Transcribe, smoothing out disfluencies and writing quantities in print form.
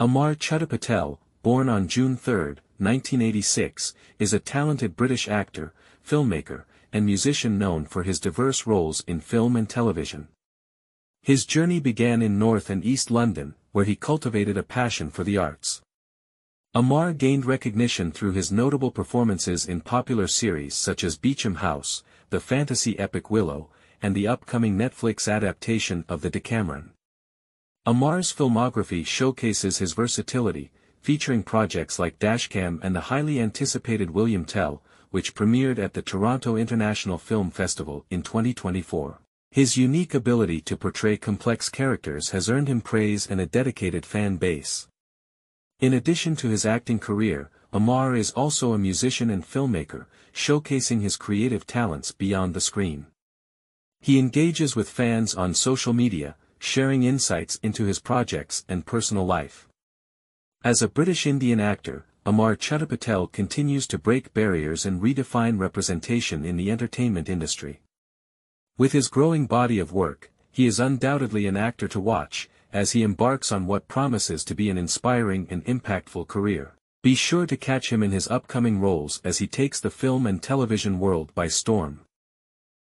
Amar Chadha-Patel, born on June 3, 1986, is a talented British actor, filmmaker, and musician known for his diverse roles in film and television. His journey began in North and East London, where he cultivated a passion for the arts. Amar gained recognition through his notable performances in popular series such as Beecham House, the fantasy epic Willow, and the upcoming Netflix adaptation of The Decameron. Amar's filmography showcases his versatility, featuring projects like Dashcam and the highly anticipated William Tell, which premiered at the Toronto International Film Festival in 2024. His unique ability to portray complex characters has earned him praise and a dedicated fan base. In addition to his acting career, Amar is also a musician and filmmaker, showcasing his creative talents beyond the screen. He engages with fans on social media, sharing insights into his projects and personal life. As a British Indian actor, Amar Chadha-Patel continues to break barriers and redefine representation in the entertainment industry. With his growing body of work, he is undoubtedly an actor to watch, as he embarks on what promises to be an inspiring and impactful career. Be sure to catch him in his upcoming roles as he takes the film and television world by storm.